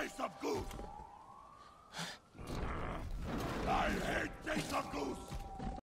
taste of good.